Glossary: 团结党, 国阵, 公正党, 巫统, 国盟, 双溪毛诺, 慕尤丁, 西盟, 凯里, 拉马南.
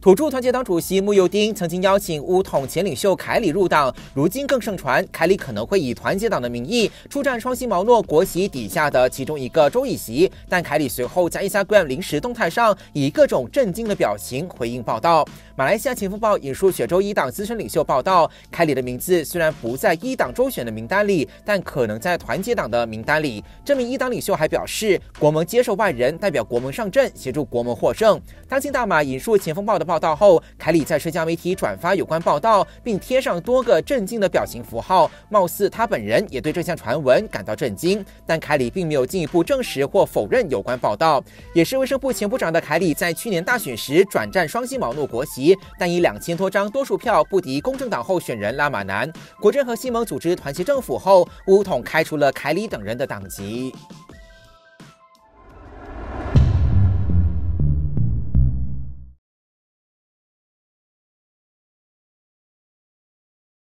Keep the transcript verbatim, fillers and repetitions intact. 土著团结党主席慕尤丁曾经邀请巫统前领袖凯里入党，如今更盛传凯里可能会以团结党的名义出战双溪毛诺国席底下的其中一个州议席。但凯里随后在 Instagram 临时动态上以各种震惊的表情回应报道。马来西亚前锋报引述雪州一党资深领袖报道，凯里的名字虽然不在一党州选的名单里，但可能在团结党的名单里。这名一党领袖还表示，国盟接受外人代表国盟上阵，协助国盟获胜。当今大马引述前锋报的报道后，凯里在社交媒体转发有关报道，并贴上多个震惊的表情符号，貌似他本人也对这项传闻感到震惊。但凯里并没有进一步证实或否认有关报道。也是卫生部前部长的凯里，在去年大选时转战双溪毛诺国席，但以两千多张多数票不敌公正党候选人拉马南。国阵和西盟组织团结政府后，巫统开除了凯里等人的党籍。